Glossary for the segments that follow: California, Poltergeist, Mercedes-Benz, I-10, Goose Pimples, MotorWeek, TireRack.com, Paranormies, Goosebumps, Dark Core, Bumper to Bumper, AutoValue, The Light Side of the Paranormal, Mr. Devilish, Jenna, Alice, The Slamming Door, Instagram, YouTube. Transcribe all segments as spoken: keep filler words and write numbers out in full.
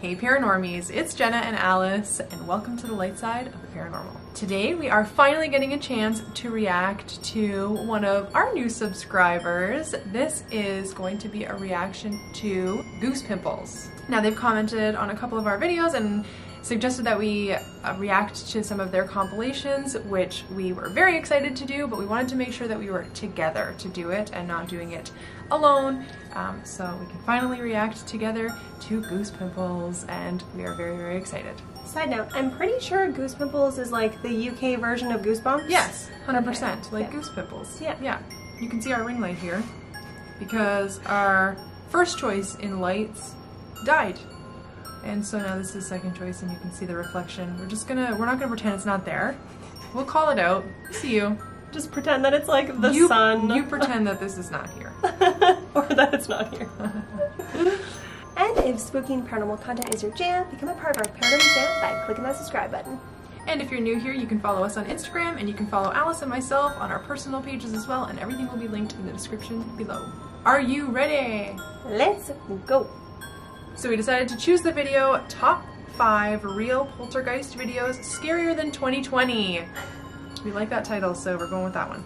Hey Paranormies, it's Jenna and Alice, and welcome to The Light Side of the Paranormal. Today we are finally getting a chance to react to one of our new subscribers. This is going to be a reaction to Goose Pimples. Now, they've commented on a couple of our videos and suggested that we uh, react to some of their compilations, which we were very excited to do, but we wanted to make sure that we were together to do it and not doing it alone, um, so we can finally react together to Goose Pimples, and we are very, very excited. Side note, I'm pretty sure Goose Pimples is like the U K version of Goosebumps? Yes, one hundred percent, okay. Like yeah. Goose Pimples. Yeah. Yeah. You can see our ring light here, because our first choice in lights died. And so now this is second choice, and you can see the reflection. We're just gonna, we're not gonna pretend it's not there. We'll call it out. See you. Just pretend that it's like the you, sun. You pretend that this is not here. Or that it's not here. And if spooky and paranormal content is your jam, become a part of our Paranormal Jam by clicking that subscribe button. And if you're new here, you can follow us on Instagram, and you can follow Alice and myself on our personal pages as well, and everything will be linked in the description below. Are you ready? Let's go. So we decided to choose the video, Top five Real Poltergeist Videos Scarier Than twenty twenty. We like that title, so we're going with that one.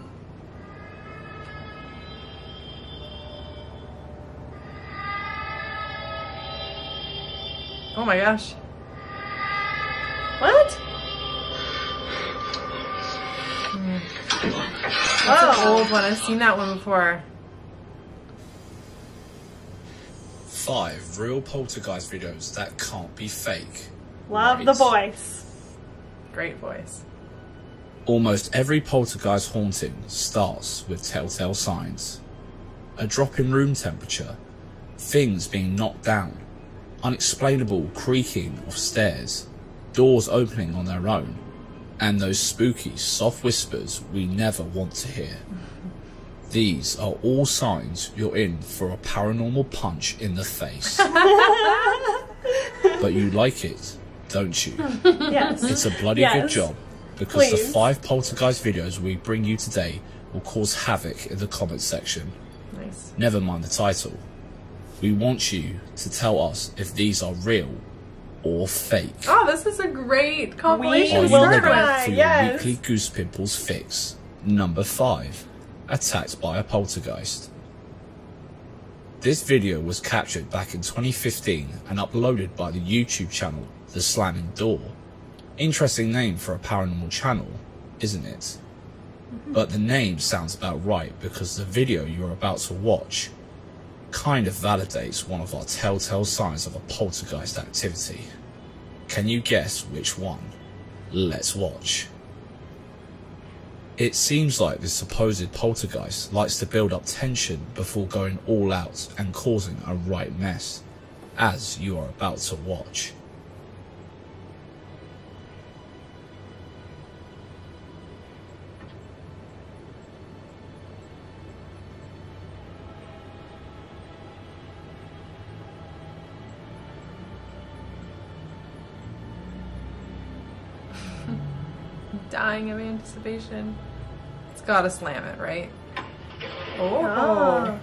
Oh my gosh. What? That's an old one. I've seen that one before. Five real poltergeist videos that can't be fake. Love right. The voice. Great voice. Almost every poltergeist haunting starts with telltale signs. A drop in room temperature, things being knocked down, unexplainable creaking of stairs, doors opening on their own, and those spooky soft whispers we never want to hear. These are all signs you're in for a paranormal punch in the face. But you like it, don't you? Yes. It's a bloody yes. Good job, because Please. The five poltergeist videos we bring you today will cause havoc in the comments section. Nice. Never mind the title. We want you to tell us if these are real or fake. Oh, this is a great compilation. Are you ready for your yes. weekly Goose Pimples fix? Number five. Attacked by a poltergeist. This video was captured back in twenty fifteen and uploaded by the YouTube channel The Slamming Door. Interesting name for a paranormal channel, isn't it? Mm-hmm. But the name sounds about right, because the video you're about to watch kind of validates one of our telltale signs of a poltergeist activity. Can you guess which one? Let's watch. It seems like this supposed poltergeist likes to build up tension before going all out and causing a right mess, as you are about to watch. Dying of anticipation. It's gotta slam it, right? Oh. Oh!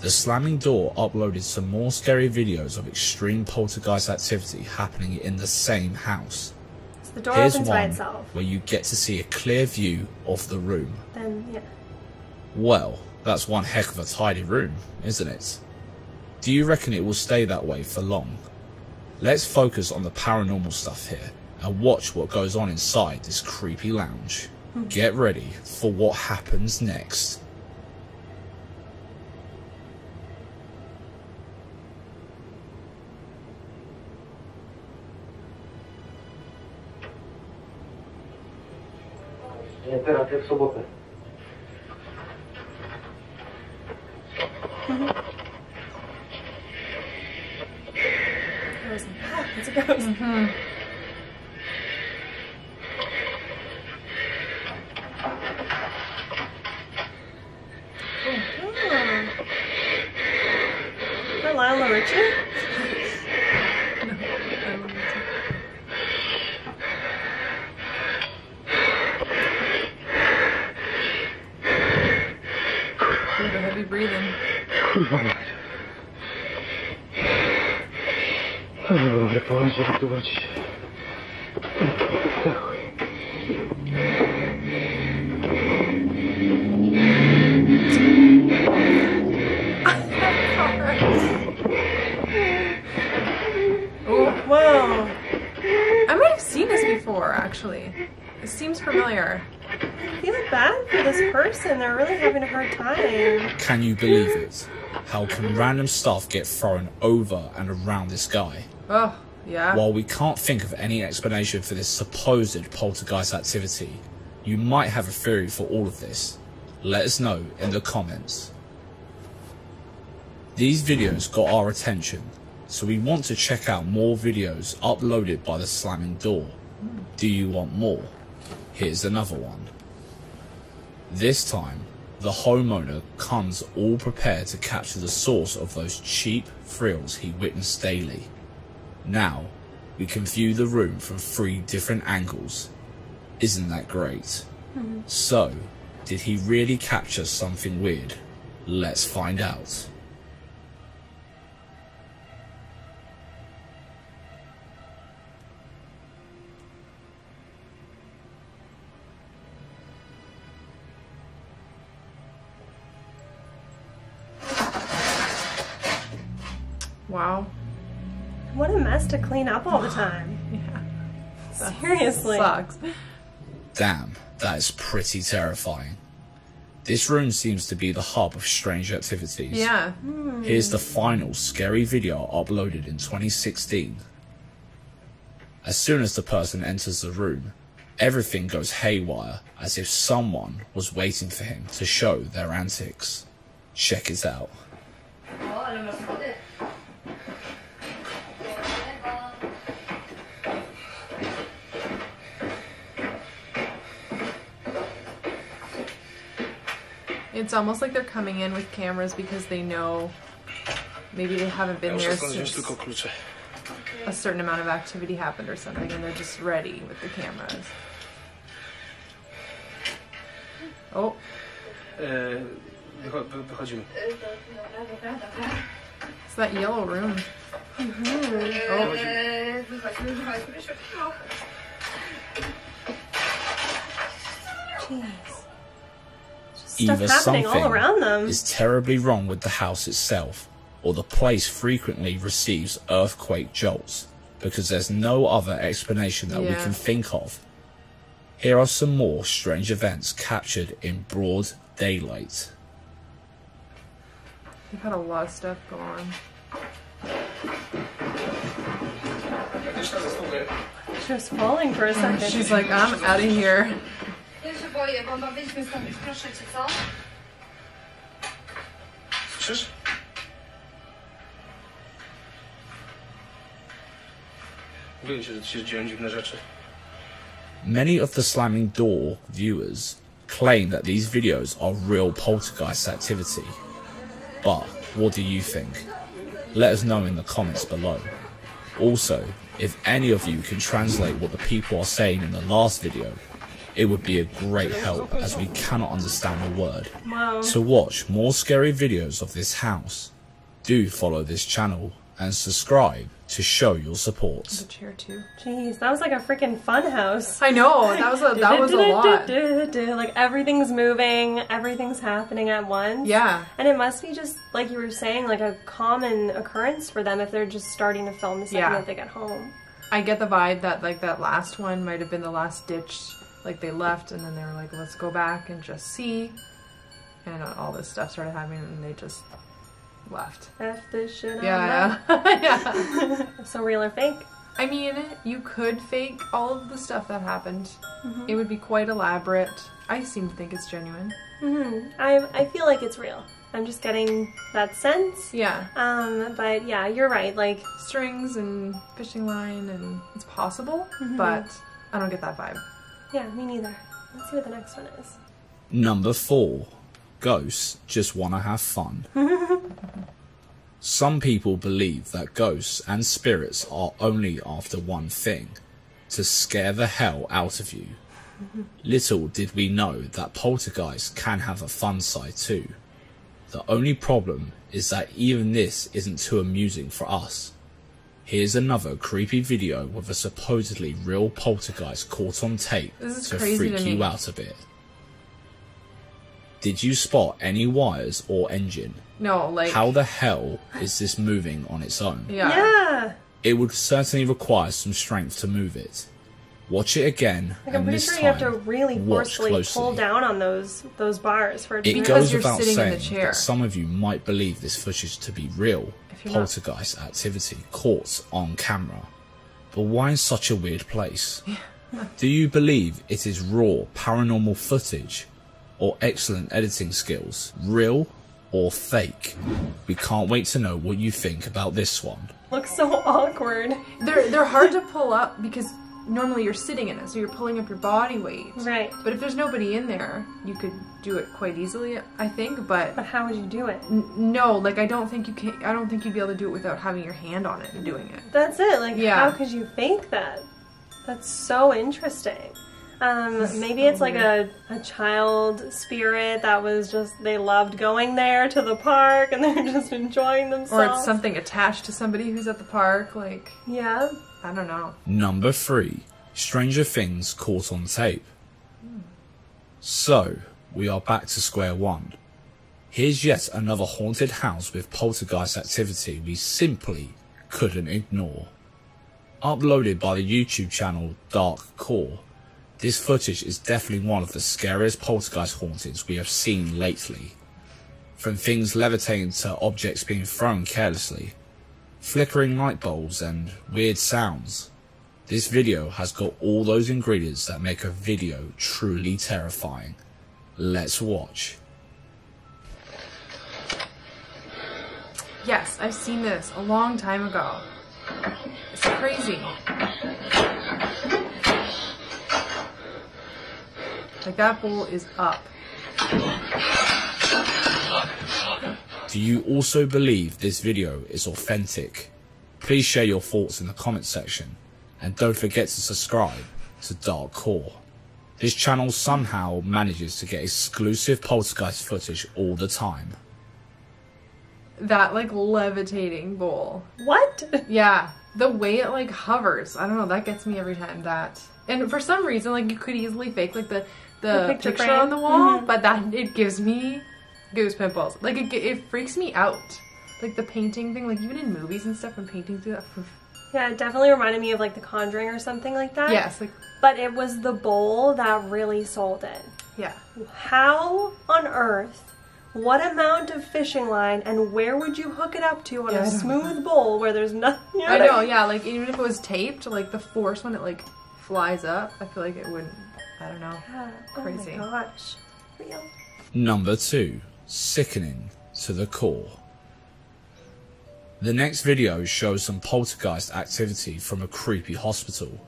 The Slamming Door uploaded some more scary videos of extreme poltergeist activity happening in the same house. So the door Here's opens one by itself. Where you get to see a clear view of the room. Then, yeah. Well, that's one heck of a tidy room, isn't it? Do you reckon it will stay that way for long? Let's focus on the paranormal stuff here and watch what goes on inside this creepy lounge. Get ready for what happens next. It's a ghost. Mm-hmm. really heavy breathing. Oh, whoa. I might have seen this before, actually. It seems familiar. They look bad for this person. They're really having a hard time. Can you believe it? How can random stuff get thrown over and around this guy? Oh, yeah. While we can't think of any explanation for this supposed poltergeist activity, you might have a theory for all of this. Let us know in the comments. These videos got our attention, so we want to check out more videos uploaded by The Slamming Door. Do you want more? Here's another one. This time, the homeowner comes all prepared to capture the source of those cheap thrills he witnessed daily. Now, we can view the room from three different angles. Isn't that great? Mm-hmm. So, did he really capture something weird? Let's find out. Wow. What a mess to clean up all the time. Yeah. Seriously. Sucks. Damn, that is pretty terrifying. This room seems to be the hub of strange activities. Yeah. Hmm. Here's the final scary video uploaded in twenty sixteen. As soon as the person enters the room, everything goes haywire as if someone was waiting for him to show their antics. Check it out. It's almost like they're coming in with cameras because they know maybe they haven't been there since a certain amount of activity happened or something, and they're just ready with the cameras. Oh. It's that yellow room. Mm-hmm. Oh. Jeez. Either something is terribly wrong with the house itself, or the place frequently receives earthquake jolts, because there's no other explanation that yeah. we can think of. Here are some more strange events captured in broad daylight. They've had a lot of stuff go on. She was falling for a second. She's like, I'm out of here. Many of The Slamming Door viewers claim that these videos are real poltergeist activity. But what do you think? Let us know in the comments below. Also, if any of you can translate what the people are saying in the last video, it would be a great help as we cannot understand a word. Wow. To watch more scary videos of this house, do follow this channel and subscribe to show your support. The chair too. Jeez, that was like a freaking fun house. I know, that was a, that was a lot. Like everything's moving, everything's happening at once. Yeah. And it must be just, like you were saying, like a common occurrence for them if they're just starting to film the second yeah. that they get home. I get the vibe that like that last one might have been the last ditch. Like they left and then they were like, let's go back and just see. And all this stuff started happening and they just left. F this shit yeah, out. Yeah. Yeah. So real or fake? I mean, you could fake all of the stuff that happened. Mm-hmm. It would be quite elaborate. I seem to think it's genuine. Mm-hmm. I, I feel like it's real. I'm just getting that sense. Yeah. Um, but yeah, you're right. Like strings and fishing line and it's possible, mm-hmm. but I don't get that vibe. Yeah, me neither. Let's see what the next one is. Number four. Ghosts just want to have fun. Some people believe that ghosts and spirits are only after one thing. To scare the hell out of you. Little did we know that poltergeists can have a fun side too. The only problem is that even this isn't too amusing for us. Here's another creepy video with a supposedly real poltergeist caught on tape to freak you out a bit. Did you spot any wires or engine? No, like... How the hell is this moving on its own? Yeah. yeah. It would certainly require some strength to move it. Watch it again, like, and I'm this sure time, you have to really forcefully pull down on those those bars for it to be. It goes without saying that some of you might believe this footage to be real poltergeist not. activity caught on camera. But why in such a weird place? Yeah. Do you believe it is raw paranormal footage, or excellent editing skills, real or fake? We can't wait to know what you think about this one. Looks so awkward. They're they're hard to pull up because normally you're sitting in it, so you're pulling up your body weight. Right. But if there's nobody in there, you could do it quite easily, I think. But but how would you do it? N no, like I don't think you can. I don't think you'd be able to do it without having your hand on it and doing it. That's it. Like, yeah. How could you fake that? That's so interesting. Um, maybe it's like a, a child spirit that was just, they loved going there to the park and they're just enjoying themselves. Or it's something attached to somebody who's at the park, like... Yeah. I don't know. Number three. Stranger Things caught on tape. Mm. So, we are back to square one. Here's yet another haunted house with poltergeist activity we simply couldn't ignore. Uploaded by the YouTube channel Dark Core. This footage is definitely one of the scariest poltergeist hauntings we have seen lately. From things levitating to objects being thrown carelessly, flickering light bulbs and weird sounds. This video has got all those ingredients that make a video truly terrifying. Let's watch. Yes, I've seen this a long time ago. It's crazy. Like, that ball is up. Do you also believe this video is authentic? Please share your thoughts in the comment section, and don't forget to subscribe to Dark Core. This channel somehow manages to get exclusive poltergeist footage all the time. That, like, levitating bowl. What? Yeah. The way it, like, hovers. I don't know, that gets me every time, that. And for some reason, like, you could easily fake, like, the, the, the picture, picture on the wall, mm-hmm. but that, it gives me goose pimples. Like, it, it freaks me out. Like, the painting thing, like, even in movies and stuff, I'm painting through that. Yeah, it definitely reminded me of, like, The Conjuring or something like that. Yes. Like, but it was the bowl that really sold it. Yeah. How on earth? What amount of fishing line, and where would you hook it up to on yeah, a smooth bowl where there's nothing? You know, I know, yeah, like, even if it was taped, like, the force when it, like, flies up, I feel like it wouldn't, I don't know, yeah. Crazy. Oh my gosh, real. Number two, sickening to the core. The next video shows some poltergeist activity from a creepy hospital.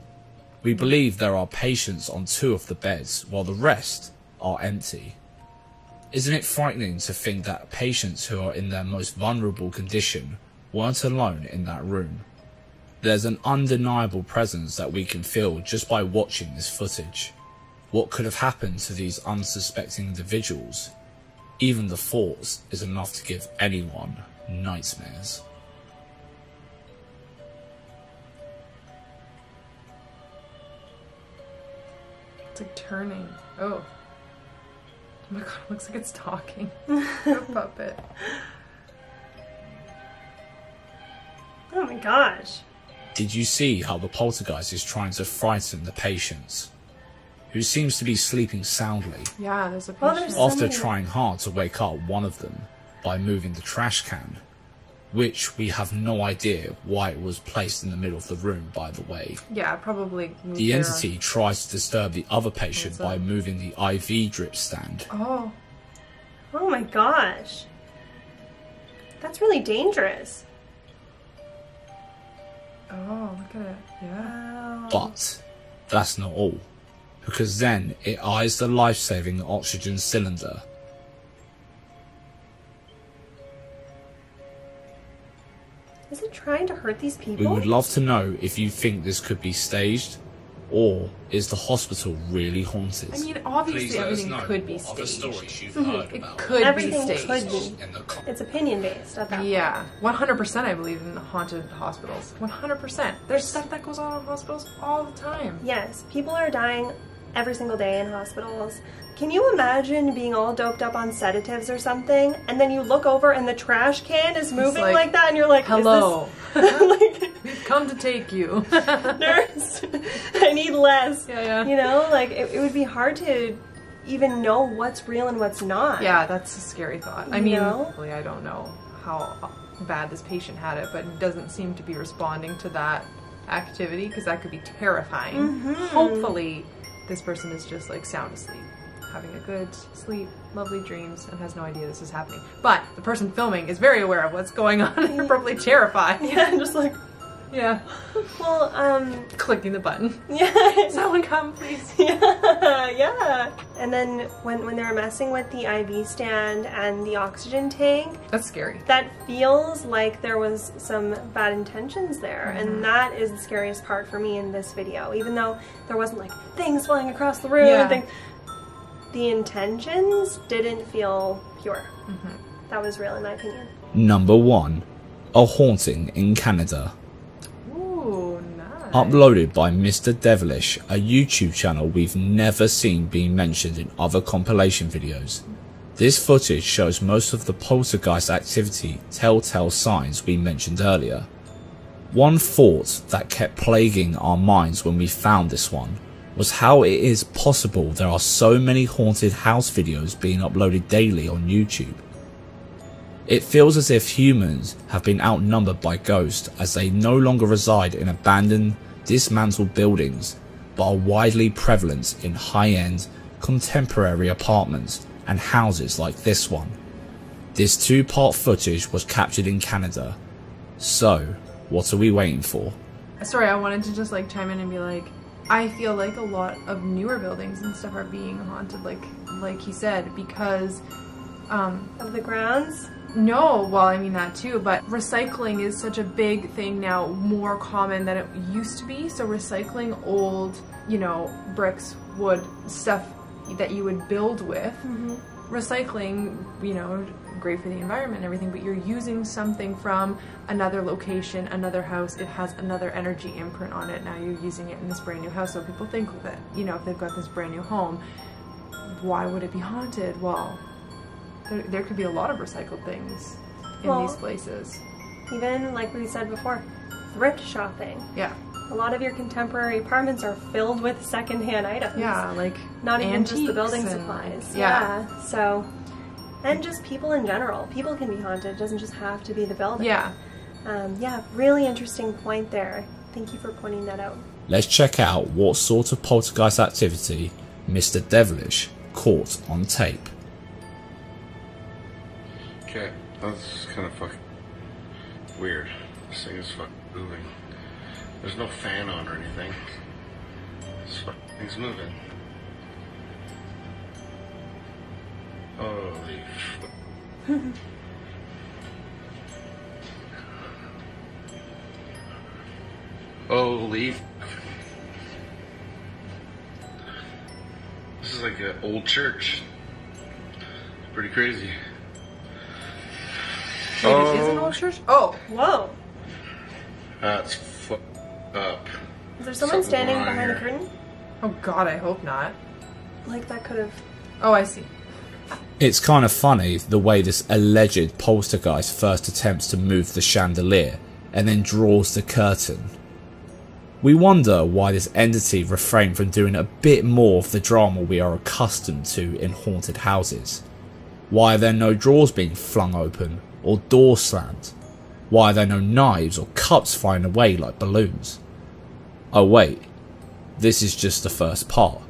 We believe there are patients on two of the beds, while the rest are empty. Isn't it frightening to think that patients who are in their most vulnerable condition weren't alone in that room? There's an undeniable presence that we can feel just by watching this footage. What could have happened to these unsuspecting individuals? Even the thoughts is enough to give anyone nightmares. It's like turning. Oh. Oh my god, it looks like it's talking. A puppet. Oh my gosh. Did you see how the poltergeist is trying to frighten the patients, who seems to be sleeping soundly? Yeah, there's a patient. Well, there's after somebody... trying hard to wake up one of them by moving the trash can, which we have no idea why it was placed in the middle of the room, by the way. Yeah, probably. The entity tries to disturb the other patient by moving the I V drip stand. Oh. Oh my gosh. That's really dangerous. Oh, look at it. Yeah. But that's not all, because then it eyes the life-saving oxygen cylinder. Is it trying to hurt these people? We would love to know if you think this could be staged Or is the hospital really haunted? I mean, obviously Please everything could be staged. Mm-hmm. It could everything be staged. Could be. It's opinion-based at that yeah. point. Yeah, one hundred percent I believe in haunted hospitals. one hundred percent. There's stuff that goes on in hospitals all the time. Yes, people are dying every single day in hospitals. Can you imagine being all doped up on sedatives or something, and then you look over and the trash can is moving like, like that, and you're like, hello. Is this... We've come to take you. Nurse, I need less. Yeah, yeah. You know, like, it, it would be hard to even know what's real and what's not. Yeah, that's a scary thought. I you mean, hopefully I don't know how bad this patient had it, but it doesn't seem to be responding to that activity, because that could be terrifying. Mm-hmm. Hopefully this person is just, like, sound asleep, having a good sleep, lovely dreams, and has no idea this is happening. But the person filming is very aware of what's going on and they're probably terrified. Yeah, and just like, yeah. Well, um... clicking the button. Yeah. Someone come, please. Yeah, yeah. And then when, when they were messing with the I V stand and the oxygen tank... That's scary. That feels like there was some bad intentions there. Mm-hmm. And that is the scariest part for me in this video. Even though there wasn't, like, things flying across the room yeah. and things... The intentions didn't feel pure. Mm-hmm. That was real in my opinion. Number one, a haunting in Canada. Ooh, nice. Uploaded by Mister Devilish, a YouTube channel we've never seen being mentioned in other compilation videos. This footage shows most of the poltergeist activity, telltale signs we mentioned earlier. One thought that kept plaguing our minds when we found this one was how it is possible there are so many haunted house videos being uploaded daily on YouTube. It feels as if humans have been outnumbered by ghosts, as they no longer reside in abandoned, dismantled buildings, but are widely prevalent in high-end, contemporary apartments and houses like this one. This two-part footage was captured in Canada. So, what are we waiting for? Sorry, I wanted to just like chime in and be like, I feel like a lot of newer buildings and stuff are being haunted, like like he said, because um, of the grounds? No, well, I mean that too, but recycling is such a big thing now, more common than it used to be. So recycling old, you know, bricks, wood, stuff that you would build with. Mm-hmm. Recycling, you know, great for the environment and everything, but you're using something from another location, another house. It has another energy imprint on it. Now you're using it in this brand new house, so people think of it. You know, if they've got this brand new home, why would it be haunted? Well, there, there could be a lot of recycled things in well, these places. Even, like we said before, thrift shopping. Yeah. A lot of your contemporary apartments are filled with secondhand items. Yeah, like not even just the building supplies. And, yeah. yeah. So, and just people in general. People can be haunted. It doesn't just have to be the building. Yeah. Um, yeah, really interesting point there. Thank you for pointing that out. Let's check out what sort of poltergeist activity Mister Devilish caught on tape. Okay, that's kind of fucking weird. This thing is fucking moving. There's no fan on or anything. This fucking thing's moving. Holy f***. Holy f***. This is like an old church. Pretty crazy. Wait, oh. This is an old church? Oh, whoa. That's f***. Up. Is there someone Something standing behind here. the curtain? Oh god, I hope not. Like that could have... Oh, I see. It's kind of funny the way this alleged poltergeist first attempts to move the chandelier and then draws the curtain. We wonder why this entity refrained from doing a bit more of the drama we are accustomed to in haunted houses. Why are there no drawers being flung open or doors slammed? Why are there no knives or cups flying away like balloons? Oh wait, this is just the first part.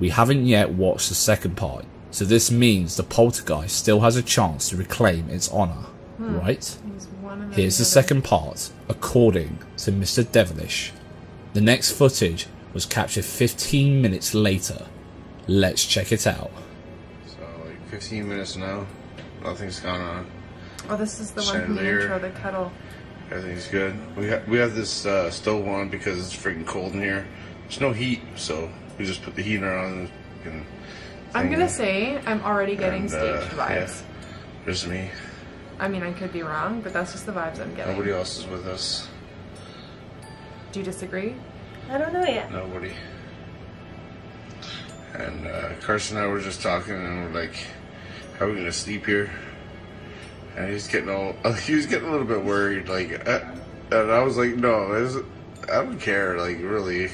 We haven't yet watched the second part, so this means the poltergeist still has a chance to reclaim its honour, hmm. right? Here's the second part, according to Mister Devilish. The next footage was captured fifteen minutes later. Let's check it out. So like fifteen minutes now, nothing's gone on. Oh, this is the Chandelier. one from the intro, the kettle. Everything's good. We, ha we have this uh, stove on because it's freaking cold in here. There's no heat, so we just put the heater on. And I'm gonna say I'm already getting and, uh, staged vibes. Yeah. There's me. I mean, I could be wrong, but that's just the vibes I'm getting. Nobody else is with us. Do you disagree? I don't know yet. Nobody. And uh, Carson and I were just talking, and we're like, "How are we gonna sleep here?" And he's getting all—he was getting a little bit worried, like. Uh, and I was like, "No, was, I don't care, like, really."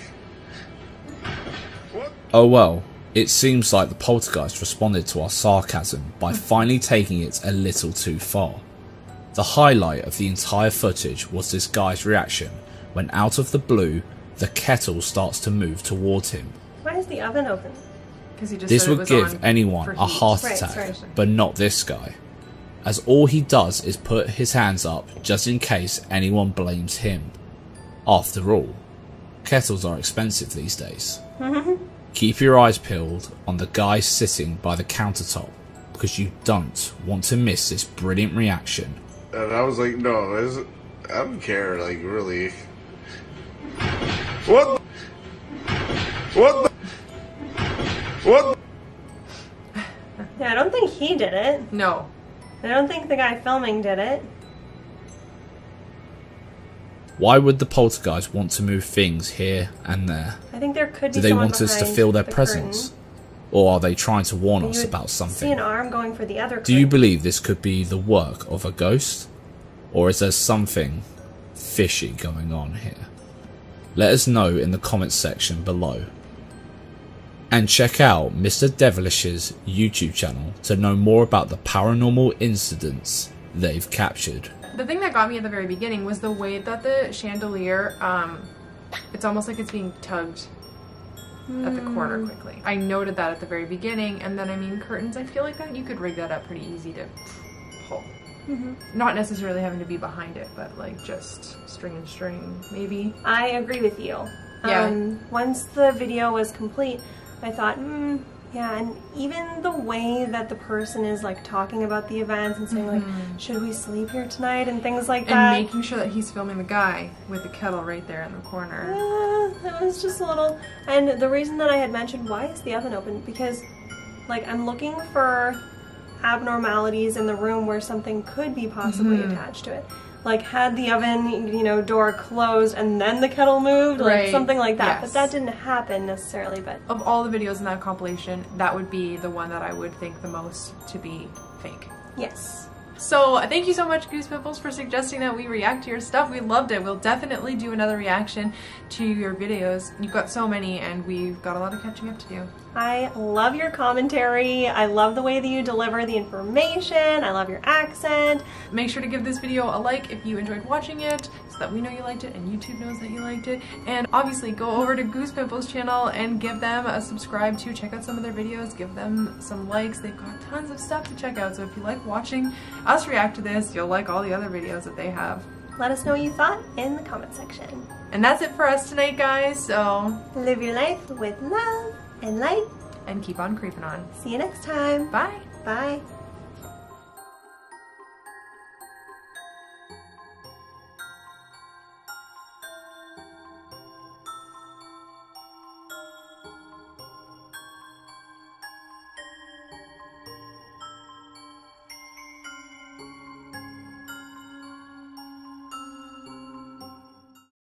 What? Oh well. It seems like the poltergeist responded to our sarcasm by finally taking it a little too far. The highlight of the entire footage was this guy's reaction when, out of the blue, the kettle starts to move towards him. Why is the oven open? He just this would give anyone a heart attack, right, but not this guy, as all he does is put his hands up just in case anyone blames him. After all, kettles are expensive these days. Keep your eyes peeled on the guy sitting by the countertop, because you don't want to miss this brilliant reaction. And I was like, no, was, I don't care, like, really. What? The? What? The? What? The? Yeah, I don't think he did it. No. I don't think the guy filming did it. Why would the poltergeist want to move things here and there? I think there could be. Do they want us to feel their presence? Or are they trying to warn us about something? See an arm going for the other curtain. Do you believe this could be the work of a ghost? Or is there something fishy going on here? Let us know in the comments section below. And check out Mister Devilish's YouTube channel to know more about the paranormal incidents they've captured. The thing that got me at the very beginning was the way that the chandelier, um, it's almost like it's being tugged mm. at the corner quickly. I noted that at the very beginning, and then, I mean, curtains, I feel like that you could rig that up pretty easy to pull. Mm-hmm. Not necessarily having to be behind it, but, like, just string and string, maybe. I agree with you. Yeah. Um, once the video was complete, I thought, hmm, yeah, and even the way that the person is, like, talking about the events and saying, mm-hmm. like, should we sleep here tonight and things like that. And making sure that he's filming the guy with the kettle right there in the corner. Uh, it was just a little... And the reason that I had mentioned, why is the oven open? Because, like, I'm looking for abnormalities in the room where something could be possibly mm-hmm. attached to it. Like, had the oven, you know, door closed and then the kettle moved, like, right. something like that. Yes. But that didn't happen necessarily, but... Of all the videos in that compilation, that would be the one that I would think the most to be fake. Yes. So, thank you so much, Goose Pimples, for suggesting that we react to your stuff. We loved it. We'll definitely do another reaction to your videos. You've got so many, and we've got a lot of catching up to do. I love your commentary. I love the way that you deliver the information. I love your accent. Make sure to give this video a like if you enjoyed watching it, so that we know you liked it and YouTube knows that you liked it. And obviously, go over to Goose Pimples' channel and give them a subscribe to check out some of their videos. Give them some likes. They've got tons of stuff to check out, so if you like watching us react to this, you'll like all the other videos that they have. Let us know what you thought in the comment section. And that's it for us tonight, guys, so... Live your life with love and light. And keep on creeping on. See you next time. Bye. Bye.